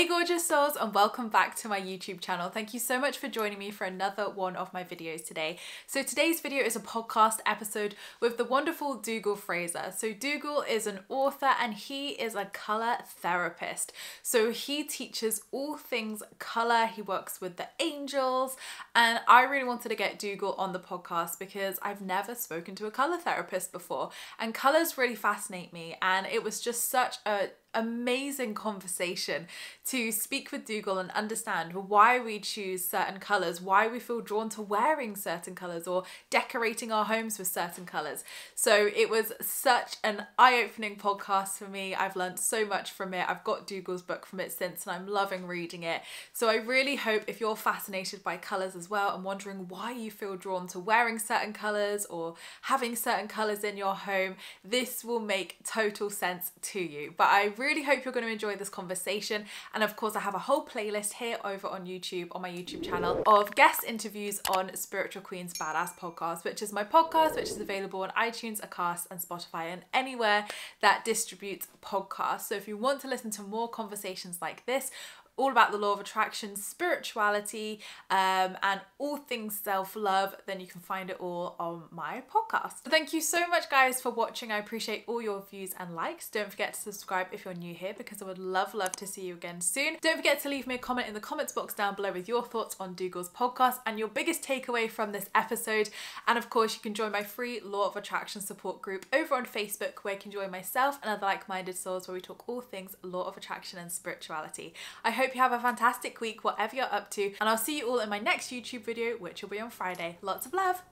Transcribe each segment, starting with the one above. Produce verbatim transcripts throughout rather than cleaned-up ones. Hey gorgeous souls, and welcome back to my YouTube channel. Thank you so much for joining me for another one of my videos today. So today's video is a podcast episode with the wonderful Dougall Fraser. So Dougall is an author and he is a color therapist. So he teaches all things color. He works with the angels, and I really wanted to get Dougall on the podcast because I've never spoken to a color therapist before, and colors really fascinate me, and it was just such a amazing conversation to speak with Dougall and understand why we choose certain colours, why we feel drawn to wearing certain colours or decorating our homes with certain colours. So it was such an eye-opening podcast for me. I've learned so much from it. I've got Dougall's book from it since and I'm loving reading it. So I really hope if you're fascinated by colours as well and wondering why you feel drawn to wearing certain colours or having certain colours in your home, this will make total sense to you. But I really hope you're going to enjoy this conversation, and of course I have a whole playlist here over on YouTube, on my YouTube channel, of guest interviews on Spiritual Queen's Badass Podcast, which is my podcast, which is available on iTunes, Acast and Spotify and anywhere that distributes podcasts. So if you want to listen to more conversations like this, all about the law of attraction, spirituality, um, and all things self-love, then you can find it all on my podcast. Thank you so much guys for watching. I appreciate all your views and likes. Don't forget to subscribe if you're new here, because I would love, love to see you again soon. Don't forget to leave me a comment in the comments box down below with your thoughts on Dougall's podcast and your biggest takeaway from this episode. And of course you can join my free Law of Attraction support group over on Facebook, where you can join myself and other like-minded souls, where we talk all things Law of Attraction and spirituality. I hope you have a fantastic week, whatever you're up to, and I'll see you all in my next YouTube video, which will be on Friday. Lots of love.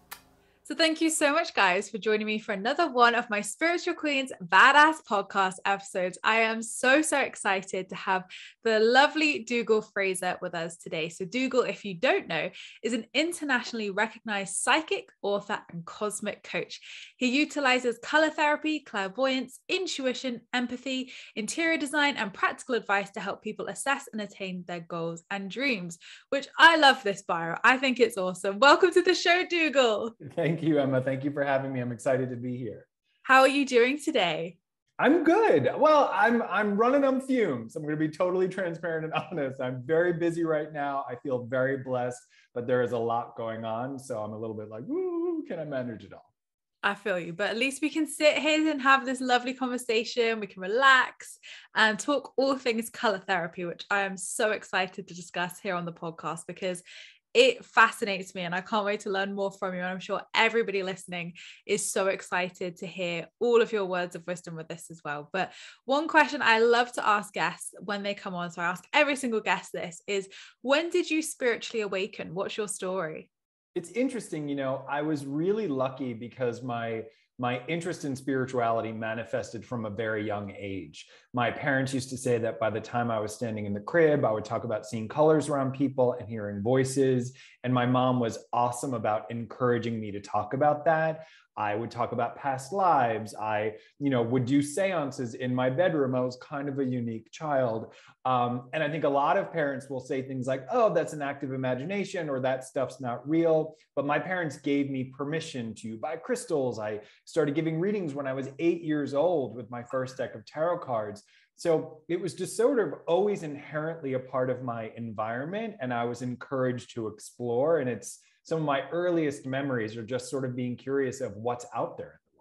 So thank you so much guys for joining me for another one of my Spiritual Queens Badass Podcast episodes. I am so, so excited to have the lovely Dougall Fraser with us today. So Dougall, if you don't know, is an internationally recognized psychic, author and cosmic coach. He utilizes color therapy, clairvoyance, intuition, empathy, interior design and practical advice to help people assess and attain their goals and dreams, which I love this bio. I think it's awesome. Welcome to the show, Dougall. Thank you. Thank you, Emma. Thank you for having me. I'm excited to be here. How are you doing today? I'm good. Well, I'm I'm running on fumes. I'm going to be totally transparent and honest. I'm very busy right now. I feel very blessed, but there is a lot going on. So I'm a little bit like, woo, can I manage it all? I feel you, but at least we can sit here and have this lovely conversation. We can relax and talk all things color therapy, which I am so excited to discuss here on the podcast, because it fascinates me and I can't wait to learn more from you. And I'm sure everybody listening is so excited to hear all of your words of wisdom with this as well. But one question I love to ask guests when they come on, so I ask every single guest this, is when did you spiritually awaken? What's your story? It's interesting. You know, I was really lucky because my My interest in spirituality manifested from a very young age. My parents used to say that by the time I was standing in the crib, I would talk about seeing colors around people and hearing voices. And my mom was awesome about encouraging me to talk about that. I would talk about past lives. I, you know, would do seances in my bedroom. I was kind of a unique child. Um, and I think a lot of parents will say things like, oh, that's an act of imagination, or that stuff's not real. But my parents gave me permission to buy crystals. I started giving readings when I was eight years old with my first deck of tarot cards. So it was just sort of always inherently a part of my environment, and I was encouraged to explore. And it's some of my earliest memories are just sort of being curious of what's out there in the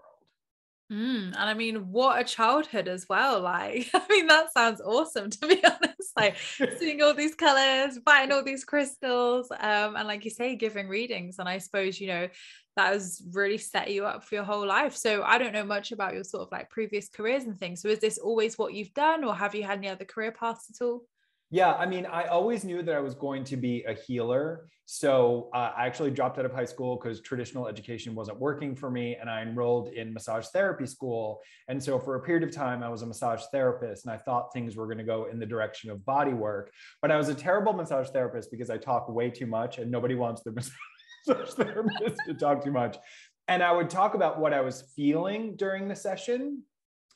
world. Mm, and I mean, what a childhood as well. Like, I mean, that sounds awesome, to be honest, like seeing all these colors, buying all these crystals, um, and like you say, giving readings. And I suppose, you know, that has really set you up for your whole life. So I don't know much about your sort of like previous careers and things. So is this always what you've done, or have you had any other career paths at all? Yeah, I mean, I always knew that I was going to be a healer. So uh, I actually dropped out of high school because traditional education wasn't working for me, and I enrolled in massage therapy school. And so for a period of time, I was a massage therapist, and I thought things were going to go in the direction of body work. But I was a terrible massage therapist because I talk way too much, and nobody wants the massage therapist to talk too much. And I would talk about what I was feeling during the session,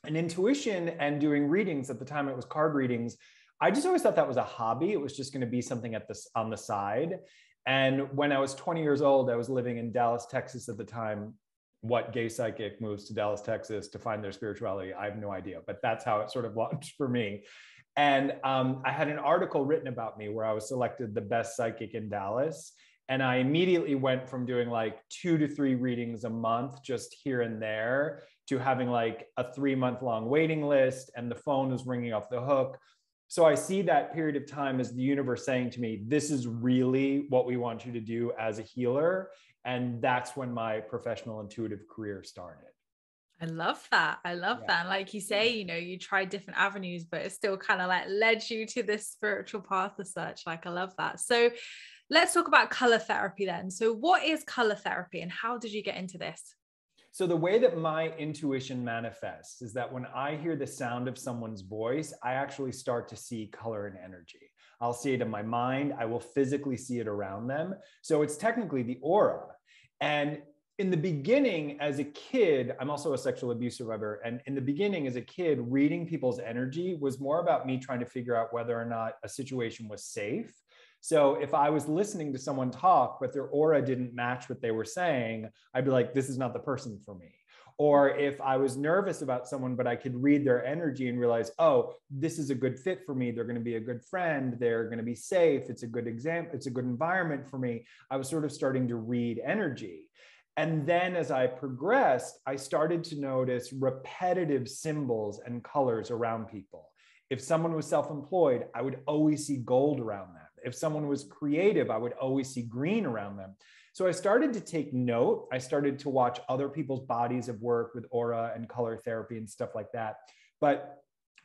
and intuition, and doing readings. At the time, it was card readings. I just always thought that was a hobby. It was just going to be something at this on the side. And when I was twenty years old, I was living in Dallas, Texas at the time. What gay psychic moves to Dallas, Texas to find their spirituality? I have no idea, but that's how it sort of launched for me. And um, I had an article written about me where I was selected the best psychic in Dallas. And I immediately went from doing like two to three readings a month, just here and there, to having like a three month long waiting list, and the phone was ringing off the hook. So I see that period of time as the universe saying to me, this is really what we want you to do as a healer. And that's when my professional intuitive career started. I love that. I love yeah. that. And like you say, you know, you try different avenues, but it still kind of like led you to this spiritual path as such. Like, I love that. So let's talk about color therapy then. So what is color therapy and how did you get into this? So the way that my intuition manifests is that when I hear the sound of someone's voice, I actually start to see color and energy. I'll see it in my mind. I will physically see it around them. So it's technically the aura. And in the beginning, as a kid, I'm also a sexual abuse survivor. And in the beginning, as a kid, reading people's energy was more about me trying to figure out whether or not a situation was safe. So if I was listening to someone talk, but their aura didn't match what they were saying, I'd be like, this is not the person for me. Or if I was nervous about someone, but I could read their energy and realize, oh, this is a good fit for me. They're going to be a good friend. They're going to be safe. It's a good example. It's a good environment for me. I was sort of starting to read energy. And then as I progressed, I started to notice repetitive symbols and colors around people. If someone was self-employed, I would always see gold around them. If someone was creative, I would always see green around them. So I started to take note. I started to watch other people's bodies of work with aura and color therapy and stuff like that. But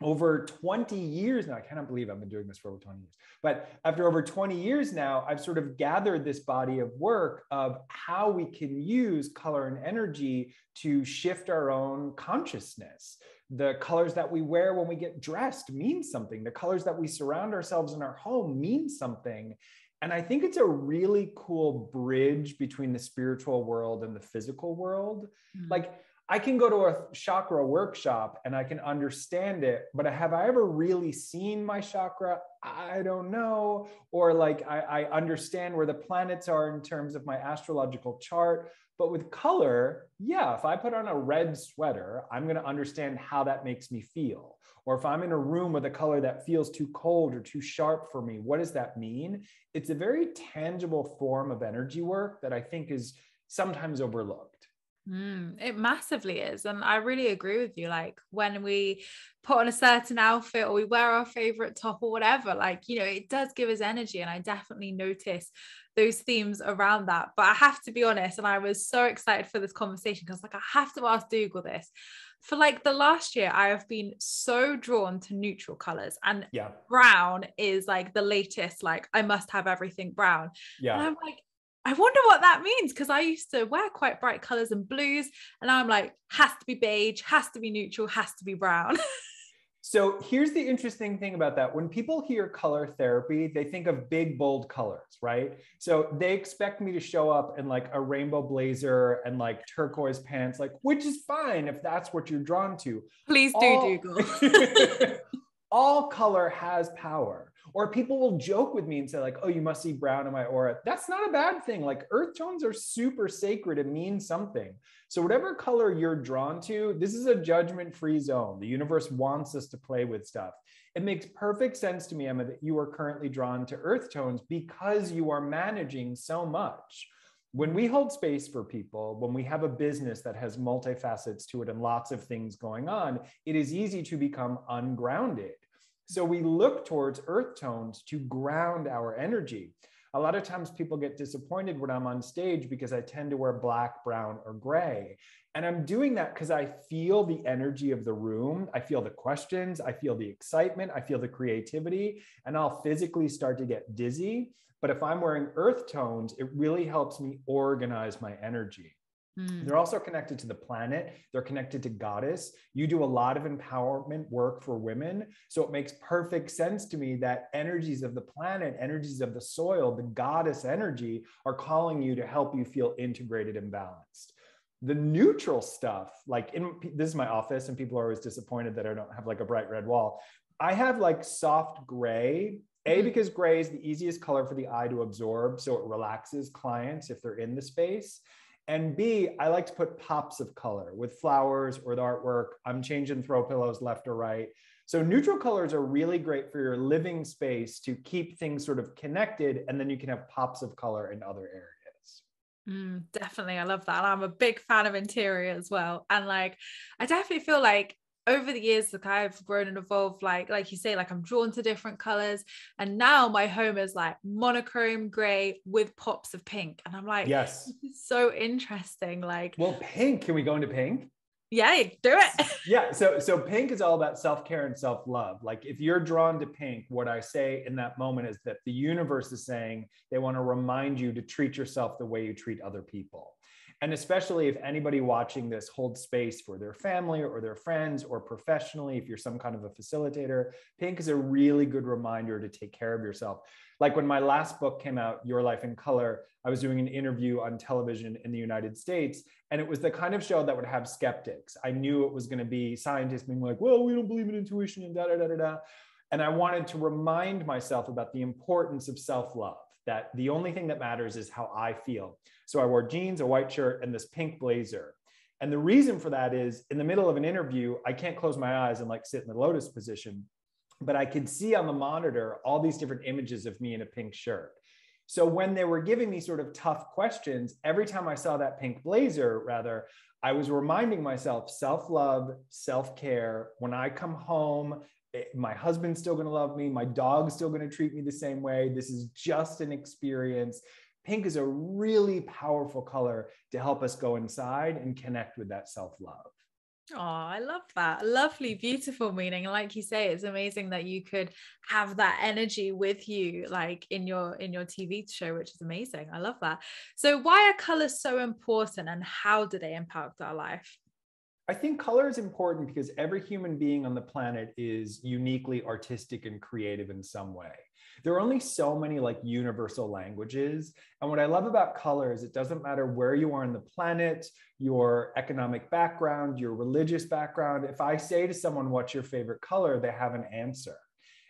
over twenty years now, I cannot believe I've been doing this for over twenty years, but after over twenty years now, I've sort of gathered this body of work of how we can use color and energy to shift our own consciousness. The colors that we wear when we get dressed mean something. The colors that we surround ourselves in our home mean something. And I think it's a really cool bridge between the spiritual world and the physical world. Mm-hmm. Like, I can go to a chakra workshop and I can understand it, but have I ever really seen my chakra? I don't know. Or like, I, I understand where the planets are in terms of my astrological chart. But with color, yeah, if I put on a red sweater, I'm going to understand how that makes me feel. Or if I'm in a room with a color that feels too cold or too sharp for me, what does that mean? It's a very tangible form of energy work that I think is sometimes overlooked. Mm, it massively is. And I really agree with you. Like, when we put on a certain outfit or we wear our favorite top or whatever, like, you know, it does give us energy. And I definitely notice those themes around that. But I have to be honest, and I was so excited for this conversation because, like, I have to ask Dougal this. For like the last year, I have been so drawn to neutral colors, and yeah. brown is like the latest, like, I must have everything brown. Yeah. And I'm like, I wonder what that means, because I used to wear quite bright colors and blues, and now I'm like, has to be beige, has to be neutral, has to be brown. So here's the interesting thing about that. When people hear color therapy, they think of big, bold colors, right? So they expect me to show up in like a rainbow blazer and like turquoise pants, like, which is fine if that's what you're drawn to. Please do, All- Dougal. All color has power. Or people will joke with me and say like, oh, you must see brown in my aura. That's not a bad thing. Like, earth tones are super sacred and mean something. So whatever color you're drawn to, this is a judgment-free zone. The universe wants us to play with stuff. It makes perfect sense to me, Emma, that you are currently drawn to earth tones because you are managing so much. When we hold space for people, when we have a business that has multifacets to it and lots of things going on, it is easy to become ungrounded. So we look towards earth tones to ground our energy. A lot of times people get disappointed when I'm on stage because I tend to wear black, brown, or gray. And I'm doing that because I feel the energy of the room. I feel the questions. I feel the excitement. I feel the creativity. And I'll physically start to get dizzy. But if I'm wearing earth tones, it really helps me organize my energy. Mm. They're also connected to the planet. They're connected to goddess. You do a lot of empowerment work for women. So it makes perfect sense to me that energies of the planet, energies of the soil, the goddess energy are calling you to help you feel integrated and balanced. The neutral stuff, like in, this is my office, and people are always disappointed that I don't have like a bright red wall. I have like soft gray. A, because gray is the easiest color for the eye to absorb. So it relaxes clients if they're in the space. And B, I like to put pops of color with flowers or the artwork. I'm changing throw pillows left or right. So neutral colors are really great for your living space to keep things sort of connected, and then you can have pops of color in other areas. Mm, definitely. I love that. And I'm a big fan of interior as well. And like, I definitely feel like over the years, like I've grown and evolved, like, like you say, like I'm drawn to different colors. And now my home is like monochrome gray with pops of pink. And I'm like, yes, this is so interesting. Like, well, pink, can we go into pink? Yeah, do it. yeah. So, so pink is all about self-care and self-love. Like if you're drawn to pink, what I say in that moment is that the universe is saying they want to remind you to treat yourself the way you treat other people. And especially if anybody watching this holds space for their family or their friends or professionally, if you're some kind of a facilitator, pink is a really good reminder to take care of yourself. Like when my last book came out, Your Life in Color, I was doing an interview on television in the United States, and it was the kind of show that would have skeptics. I knew it was going to be scientists being like, well, we don't believe in intuition and da da da da da. And I wanted to remind myself about the importance of self-love, that the only thing that matters is how I feel. So I wore jeans, a white shirt, and this pink blazer. And the reason for that is in the middle of an interview, I can't close my eyes and like sit in the lotus position, but I could see on the monitor all these different images of me in a pink shirt. So when they were giving me sort of tough questions, every time I saw that pink blazer, rather, I was reminding myself self-love, self-care. When I come home, my husband's still going to love me. My dog's still going to treat me the same way. This is just an experience. Pink is a really powerful color to help us go inside and connect with that self-love. Oh, I love that. Lovely, beautiful meaning. Like you say, it's amazing that you could have that energy with you, like in your, in your T V show, which is amazing. I love that. So why are colors so important and how do they impact our life? I think color is important because every human being on the planet is uniquely artistic and creative in some way. There are only so many like universal languages. And what I love about color is it doesn't matter where you are on the planet, your economic background, your religious background. If I say to someone, what's your favorite color? They have an answer.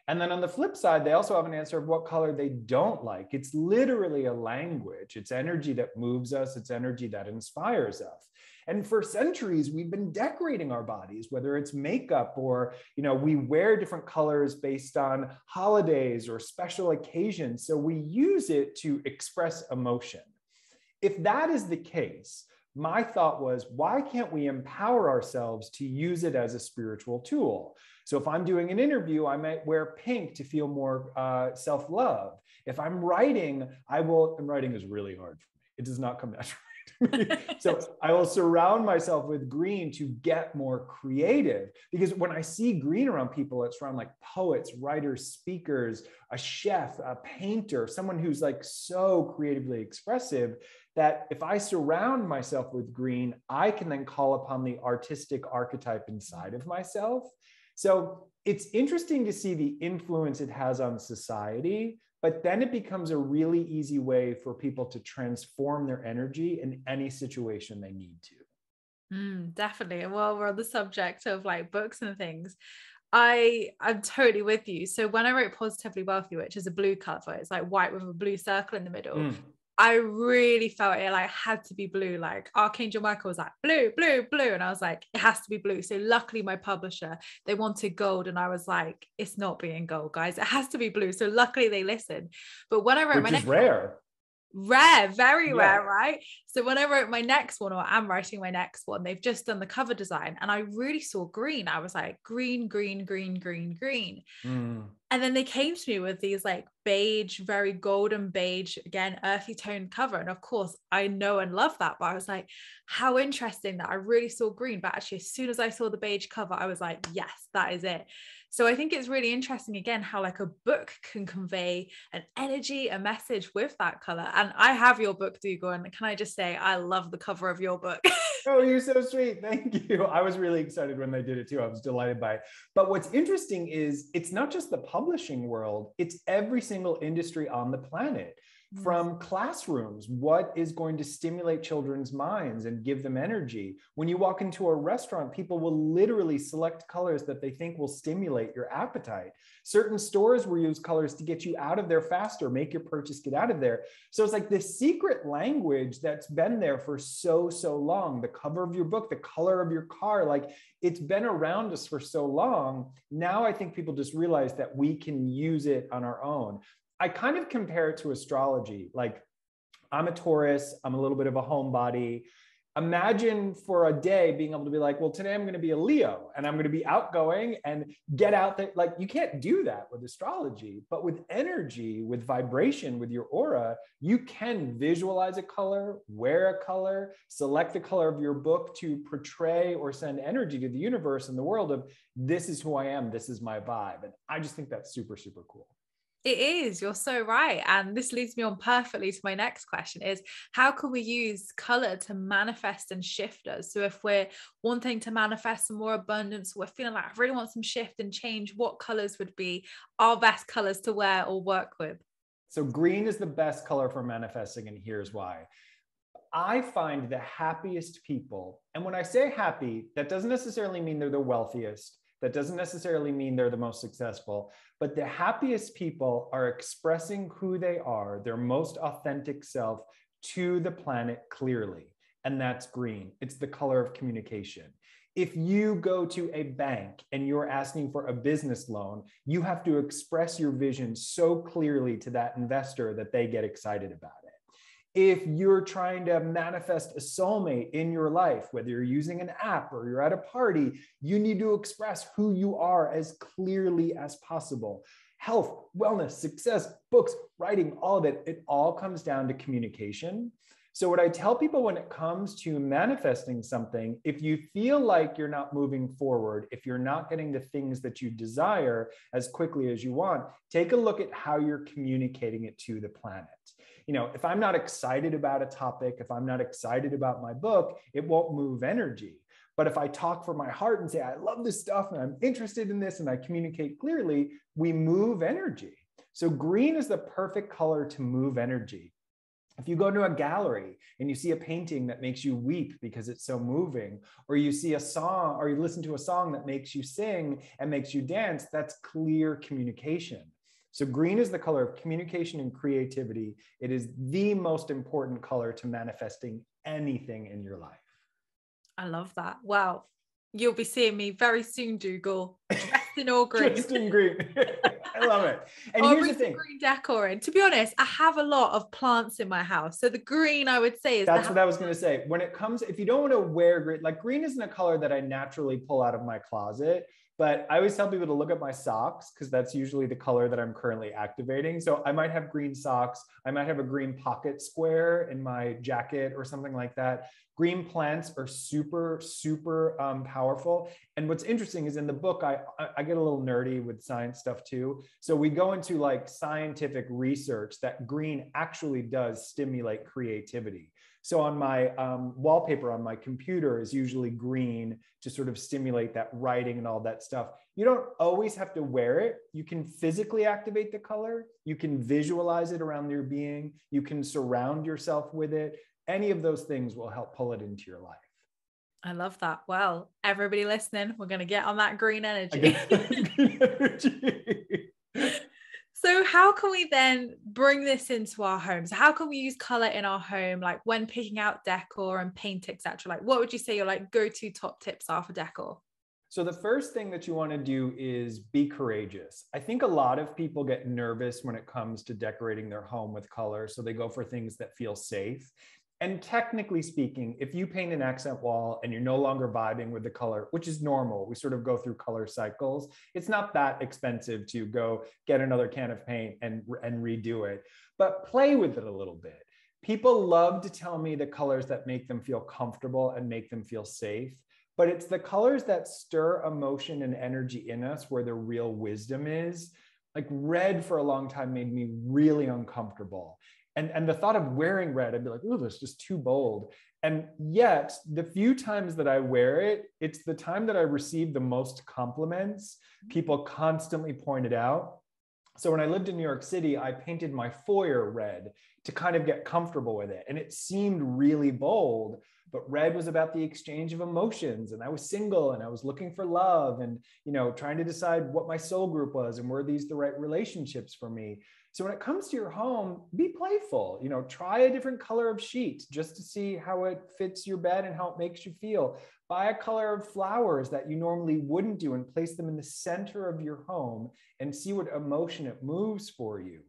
And then on the flip side, they also have an answer of what color they don't like. It's literally a language. It's energy that moves us. It's energy that inspires us. And for centuries, we've been decorating our bodies, whether it's makeup or, you know, we wear different colors based on holidays or special occasions. So we use it to express emotion. If that is the case, my thought was, why can't we empower ourselves to use it as a spiritual tool? So if I'm doing an interview, I might wear pink to feel more uh, self-love. If I'm writing, I will, and writing is really hard for me. It does not come naturally. So I will surround myself with green to get more creative, because when I see green around people, it's around like poets, writers, speakers, a chef, a painter, someone who's like so creatively expressive that if I surround myself with green, I can then call upon the artistic archetype inside of myself. So it's interesting to see the influence it has on society. But then it becomes a really easy way for people to transform their energy in any situation they need to. Mm, definitely. And while we're on the subject of like books and things, I, I'm totally with you. So when I wrote Positively Wealthy, which is a blue color, it's like white with a blue circle in the middle. Mm. I really felt it like had to be blue. Like Archangel Michael was like blue, blue, blue. And I was like, it has to be blue. So luckily my publisher, they wanted gold. And I was like, it's not being gold, guys. It has to be blue. So luckily they listened. But when I wrote Which my is next rare. One, rare, very yeah. rare, right? So when I wrote my next one, or I'm writing my next one, they've just done the cover design. And I really saw green. I was like, green, green, green, green, green. Mm. And then they came to me with these like beige, very golden beige, again, earthy toned cover. And of course, I know and love that. But I was like, how interesting that I really saw green. But actually, as soon as I saw the beige cover, I was like, yes, that is it. So I think it's really interesting, again, how like a book can convey an energy, a message with that color. And I have your book, Dougal. And can I just say, I love the cover of your book. Oh, you're so sweet. Thank you. I was really excited when they did it too. I was delighted by it. But what's interesting is it's not just the publishing world, it's every single industry on the planet. from classrooms, what is going to stimulate children's minds and give them energy. When you walk into a restaurant, people will literally select colors that they think will stimulate your appetite. Certain stores will use colors to get you out of there faster, make your purchase, get out of there. So it's like this secret language that's been there for so, so long. The cover of your book, the color of your car, like it's been around us for so long. Now I think people just realize that we can use it on our own. I kind of compare it to astrology. Like, I'm a Taurus, I'm a little bit of a homebody. Imagine for a day being able to be like, well, today I'm going to be a Leo and I'm going to be outgoing and get out there. Like, you can't do that with astrology, but with energy, with vibration, with your aura, you can visualize a color, wear a color, select the color of your book to portray or send energy to the universe and the world of, this is who I am, this is my vibe. And I just think that's super, super cool. It is. You're so right. And this leads me on perfectly to my next question is, how can we use color to manifest and shift us? So if we're wanting to manifest some more abundance, we're feeling like, I really want some shift and change, what colors would be our best colors to wear or work with? So green is the best color for manifesting. And here's why. I find the happiest people, and when I say happy, that doesn't necessarily mean they're the wealthiest. That doesn't necessarily mean they're the most successful, but the happiest people are expressing who they are, their most authentic self to the planet clearly. And that's green. It's the color of communication. If you go to a bank and you're asking for a business loan, you have to express your vision so clearly to that investor that they get excited about it. If you're trying to manifest a soulmate in your life, whether you're using an app or you're at a party, you need to express who you are as clearly as possible. Health, wellness, success, books, writing, all of it, it all comes down to communication. So what I tell people when it comes to manifesting something, if you feel like you're not moving forward, if you're not getting the things that you desire as quickly as you want, take a look at how you're communicating it to the planet. You know, if I'm not excited about a topic, if I'm not excited about my book, it won't move energy. But if I talk from my heart and say, I love this stuff and I'm interested in this and I communicate clearly, we move energy. So green is the perfect color to move energy. If you go to a gallery and you see a painting that makes you weep because it's so moving, or you see a song or you listen to a song that makes you sing and makes you dance, that's clear communication. So green is the color of communication and creativity. It is the most important color to manifesting anything in your life. I love that. Wow. You'll be seeing me very soon, Dougal. Dressed in all green. Dressed in green. I love it. And I'll here's the thing. Green decor in. To be honest, I have a lot of plants in my house. So the green, I would say, is that's what I was going to say. When it comes, if you don't want to wear green, like green isn't a color that I naturally pull out of my closet. But I always tell people to look at my socks because that's usually the color that I'm currently activating. So I might have green socks. I might have a green pocket square in my jacket or something like that. Green plants are super, super um, powerful. And what's interesting is in the book, I, I get a little nerdy with science stuff too. So we go into like scientific research that green actually does stimulate creativity. So on my um, wallpaper on my computer is usually green to sort of stimulate that writing and all that stuff. You don't always have to wear it. You can physically activate the color. You can visualize it around your being. You can surround yourself with it. Any of those things will help pull it into your life. I love that. Well, everybody listening, we're going to get on that green energy. Green energy. So how can we then bring this into our homes? How can we use color in our home? Like when picking out decor and paint, et cetera, like what would you say your like go-to top tips are for decor? So the first thing that you want to do is be courageous. I think a lot of people get nervous when it comes to decorating their home with color. So they go for things that feel safe. And technically speaking, if you paint an accent wall and you're no longer vibing with the color, which is normal, we sort of go through color cycles. It's not that expensive to go get another can of paint and, and redo it, but play with it a little bit. People love to tell me the colors that make them feel comfortable and make them feel safe, but it's the colors that stir emotion and energy in us where the real wisdom is. Like red for a long time made me really uncomfortable. And, and the thought of wearing red, I'd be like, ooh, that's just too bold. And yet the few times that I wear it, it's the time that I receive the most compliments. People constantly point it out. So when I lived in New York City, I painted my foyer red to kind of get comfortable with it. And it seemed really bold, but red was about the exchange of emotions. And I was single and I was looking for love and, you know, trying to decide what my soul group was and were these the right relationships for me. So when it comes to your home, be playful, you know, try a different color of sheet just to see how it fits your bed and how it makes you feel. Buy a color of flowers that you normally wouldn't do and place them in the center of your home and see what emotion it moves for you.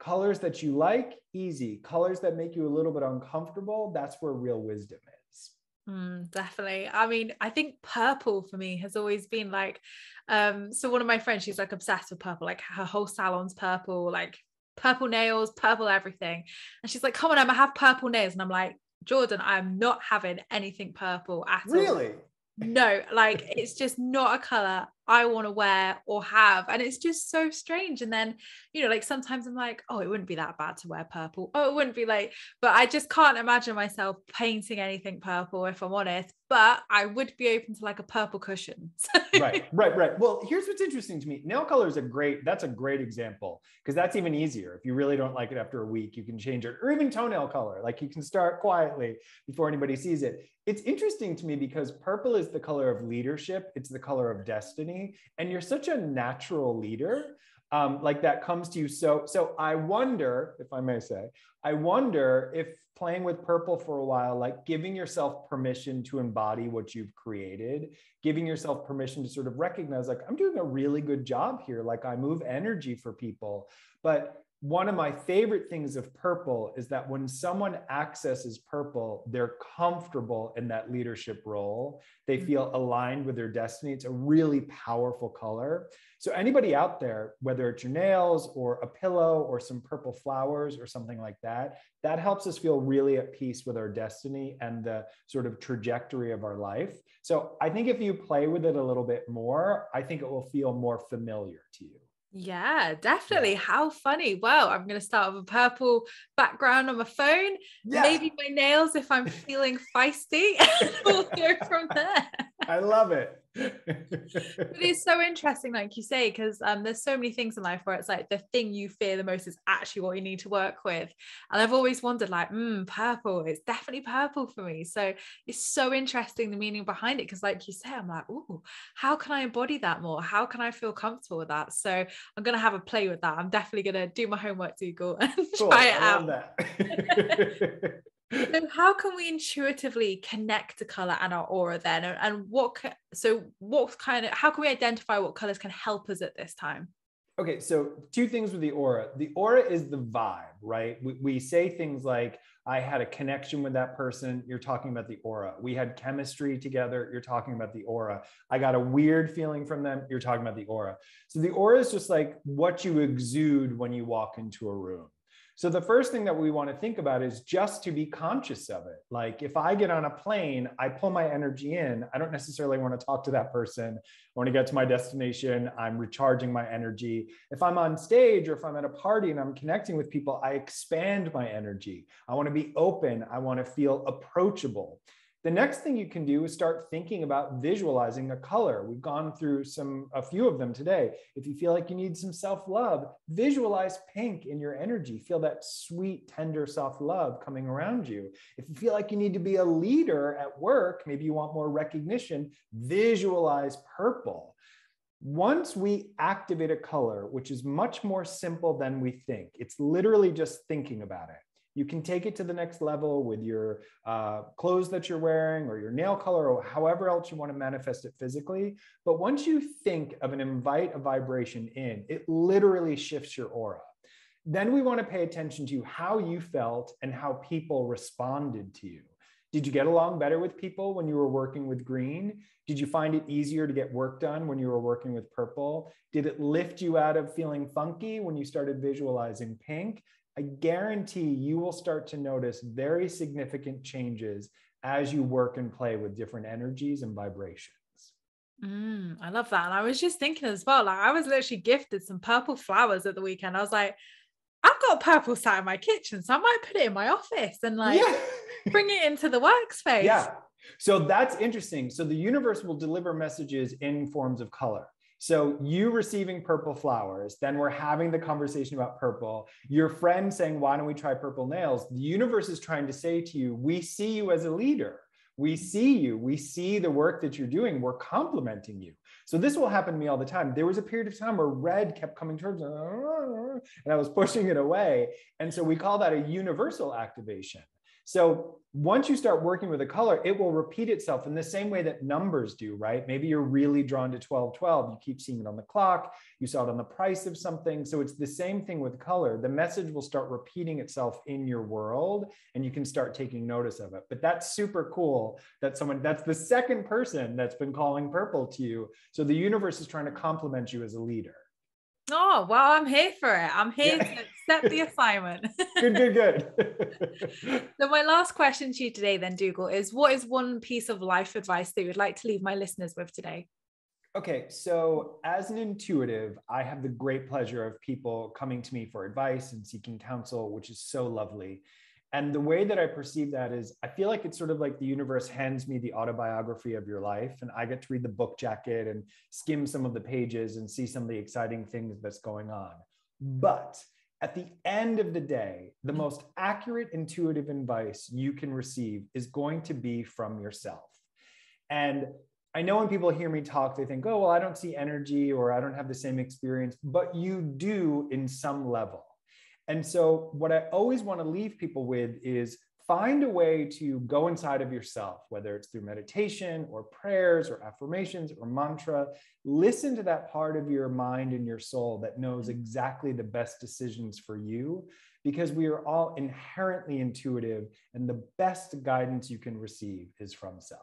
Colors that you like, easy. Colors that make you a little bit uncomfortable, that's where real wisdom is. Mm, definitely. I mean, I think purple for me has always been like, um, so one of my friends, she's like obsessed with purple, like her whole salon's purple, like purple nails, purple everything. And she's like, come on, I'm gonna have purple nails. And I'm like, Jordan, I'm not having anything purple at all. Really? No, like it's just not a color I want to wear or have. And it's just so strange. And then, you know, like sometimes I'm like, oh, it wouldn't be that bad to wear purple. Oh, it wouldn't be like, but I just can't imagine myself painting anything purple, if I'm honest, but I would be open to like a purple cushion. Right, right, right. Well, here's what's interesting to me. Nail color is a great, that's a great example because that's even easier. If you really don't like it after a week, you can change it, or even toenail color. Like you can start quietly before anybody sees it. It's interesting to me because purple is the color of leadership. It's the color of destiny. And you're such a natural leader, um, like that comes to you. So, so I wonder, if I may say, I wonder if playing with purple for a while, like giving yourself permission to embody what you've created, giving yourself permission to sort of recognize, like, I'm doing a really good job here. Like I move energy for people. But one of my favorite things of purple is that when someone accesses purple, they're comfortable in that leadership role. They feel aligned with their destiny. It's a really powerful color. So anybody out there, whether it's your nails or a pillow or some purple flowers or something like that, that helps us feel really at peace with our destiny and the sort of trajectory of our life. So I think if you play with it a little bit more, I think it will feel more familiar to you. Yeah, definitely. Yeah. How funny. Well, I'm going to start with a purple background on my phone. Yeah. Maybe my nails if I'm feeling feisty. We'll go from there. I love it. But it's so interesting, like you say, because um, there's so many things in life where it's like the thing you fear the most is actually what you need to work with. And I've always wondered, like, mm, purple, it's definitely purple for me. So it's so interesting, the meaning behind it, because like you say, I'm like, ooh, how can I embody that more? How can I feel comfortable with that? So I'm going to have a play with that. I'm definitely going to do my homework, Dougal, and cool. try it I out. Love that. So how can we intuitively connect to color and our aura then? And what, so what kind of, how can we identify what colors can help us at this time? Okay. So two things with the aura. The aura is the vibe, right? We, we say things like, I had a connection with that person. You're talking about the aura. We had chemistry together. You're talking about the aura. I got a weird feeling from them. You're talking about the aura. So the aura is just like what you exude when you walk into a room. So the first thing that we want to think about is just to be conscious of it. Like if I get on a plane, I pull my energy in. I don't necessarily want to talk to that person. I want to get to my destination. I'm recharging my energy. If I'm on stage or if I'm at a party and I'm connecting with people, I expand my energy. I want to be open. I want to feel approachable. The next thing you can do is start thinking about visualizing a color. We've gone through some, a few of them today. If you feel like you need some self-love, visualize pink in your energy. Feel that sweet, tender, soft love coming around you. If you feel like you need to be a leader at work, maybe you want more recognition, visualize purple. Once we activate a color, which is much more simple than we think, it's literally just thinking about it. You can take it to the next level with your uh, clothes that you're wearing or your nail color or however else you want to manifest it physically. But once you think of an invite a vibration in, it literally shifts your aura. Then we want to pay attention to how you felt and how people responded to you. Did you get along better with people when you were working with green? Did you find it easier to get work done when you were working with purple? Did it lift you out of feeling funky when you started visualizing pink? I guarantee you will start to notice very significant changes as you work and play with different energies and vibrations. Mm, I love that. And I was just thinking as well, like I was literally gifted some purple flowers at the weekend. I was like, I've got purple sat in my kitchen, so I might put it in my office and like yeah. bring it into the workspace. Yeah. So that's interesting. So the universe will deliver messages in forms of color. So you receiving purple flowers, then we're having the conversation about purple, your friend saying, why don't we try purple nails? The universe is trying to say to you, we see you as a leader. We see you. We see the work that you're doing. We're complimenting you. So this will happen to me all the time. There was a period of time where red kept coming to me, and I was pushing it away. And so we call that a universal activation. So once you start working with a color, it will repeat itself in the same way that numbers do, right? Maybe you're really drawn to twelve twelve. You keep seeing it on the clock. You saw it on the price of something. So it's the same thing with color. The message will start repeating itself in your world and you can start taking notice of it. But that's super cool that someone, that's the second person that's been calling purple to you. So the universe is trying to compliment you as a leader. Oh, well, I'm here for it. I'm here yeah. to accept the assignment. Good, good, good. So my last question to you today then, Dougal, is what is one piece of life advice that you would like to leave my listeners with today? Okay, so as an intuitive, I have the great pleasure of people coming to me for advice and seeking counsel, which is so lovely. And the way that I perceive that is I feel like it's sort of like the universe hands me the autobiography of your life and I get to read the book jacket and skim some of the pages and see some of the exciting things that's going on. But at the end of the day, the most accurate intuitive advice you can receive is going to be from yourself. And I know when people hear me talk, they think, oh, well, I don't see energy or I don't have the same experience, but you do in some level. And so what I always want to leave people with is find a way to go inside of yourself, whether it's through meditation or prayers or affirmations or mantra, listen to that part of your mind and your soul that knows exactly the best decisions for you, because we are all inherently intuitive and the best guidance you can receive is from self.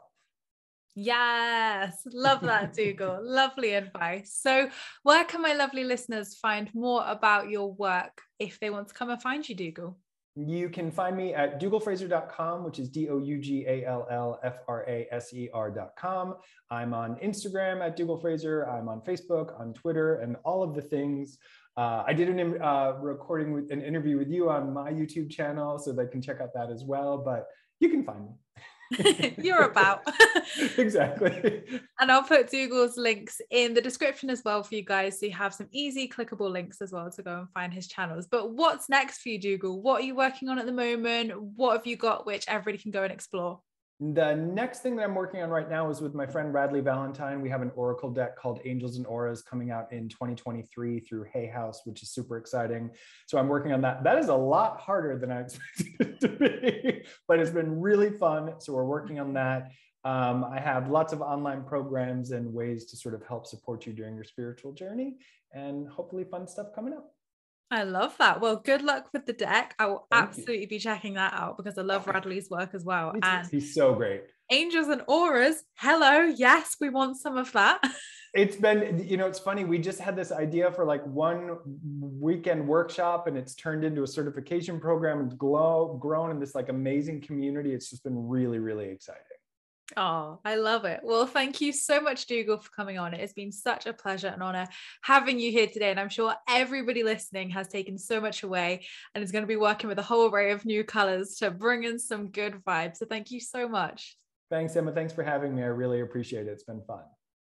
Yes, love that, Dougal. Lovely advice. So where can my lovely listeners find more about your work if they want to come and find you, Dougal? You can find me at Dougal Fraser dot com, which is D O U G A L L F R A S E R dot com. I'm on Instagram at Dougal Fraser. I'm on Facebook, on Twitter, and all of the things. Uh, I did an, uh, recording with, an interview with you on my YouTube channel, so they can check out that as well, but you can find me. You're about exactly, and I'll put Dougal's links in the description as well for you guys, so you have some easy clickable links as well to go and find his channels. But what's next for you, Dougal? What are you working on at the moment? What have you got which everybody can go and explore? The next thing that I'm working on right now is with my friend Bradley Valentine. We have an oracle deck called Angels and Auras coming out in twenty twenty-three through Hay House, which is super exciting. So I'm working on that. That is a lot harder than I expected it to be, but it's been really fun. So we're working on that. Um, I have lots of online programs and ways to sort of help support you during your spiritual journey and hopefully fun stuff coming up. I love that. Well, good luck with the deck. I will Thank absolutely you. be checking that out because I love Bradley's work as well. And he's so great. Angels and Auras. Hello. Yes, we want some of that. It's been, you know, it's funny. We just had this idea for like one weekend workshop and it's turned into a certification program and glow, grown in this like amazing community. It's just been really, really exciting. Oh, I love it. Well, thank you so much, Dougal, for coming on. It has been such a pleasure and honor having you here today. And I'm sure everybody listening has taken so much away and is going to be working with a whole array of new colors to bring in some good vibes. So thank you so much. Thanks, Emma. Thanks for having me. I really appreciate it. It's been fun.